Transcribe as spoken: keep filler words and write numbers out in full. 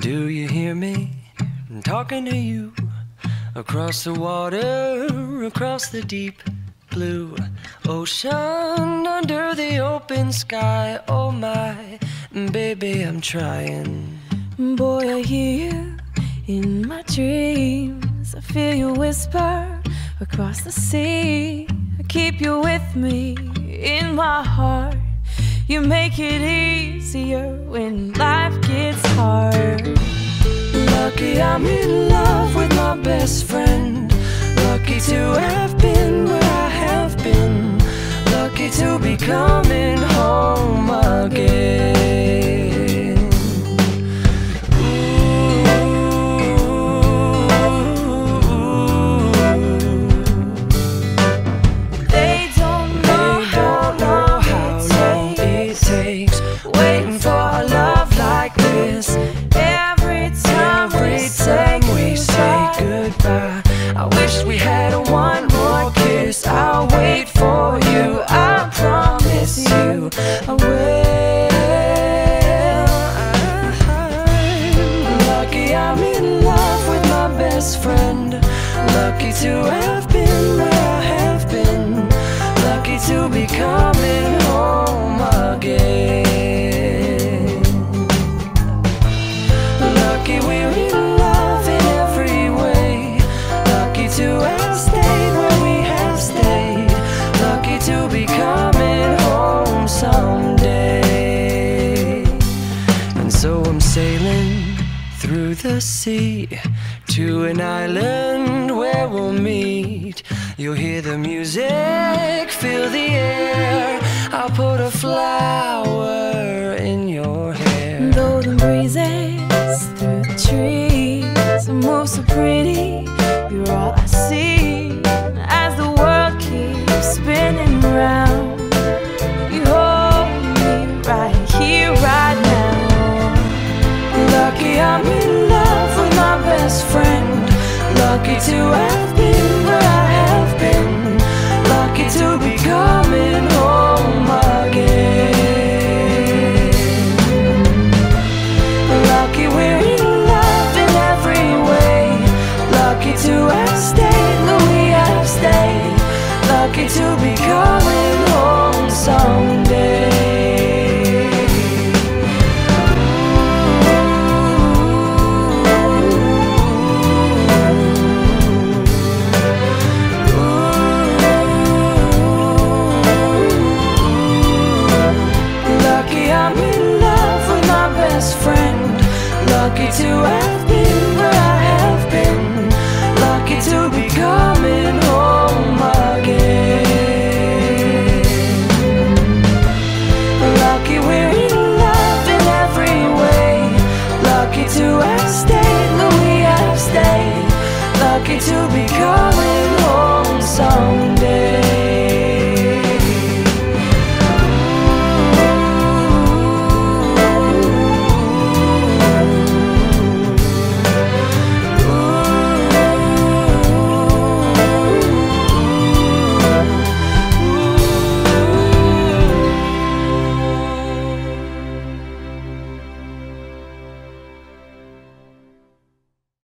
Do you hear me talking to you across the water, across the deep blue ocean, under the open sky? Oh my baby, I'm trying. Boy, I hear you in my dreams. I feel you whisper across the sea. I keep you with me in my heart. You make it easier when life gets hard. Lucky I'm in love with my best friend. Lucky to have been where I have been. Lucky to be coming home again. Ooh. They don't know, they how, don't know long how long it takes, it takes waiting for a love like this. Every time, Every we, time say we say goodbye, I wish we had one more kiss. I'll wait for you, I promise you I will. Lucky I'm in love with my best friend. Lucky to have been where I have been. Lucky to be coming home again. Lucky we're in love in every way. Lucky to have stayed where we have stayed. Lucky to be coming home someday. And so I'm sailing through the sea to an island where we'll meet. You'll hear the music, feel the air. I'll put a flower in your hair. Though the breezes through the trees move so pretty, you're all I see. As the world keeps spinning round, you hold me right here, right now. Lucky I'm in love with my best friend. Lucky to have been where I have been. Lucky to be coming home again. Lucky we're in love in every way. Lucky to have stayed where we have stayed. Lucky to be coming home someday. Lucky I'm in love with my best friend. Lucky to have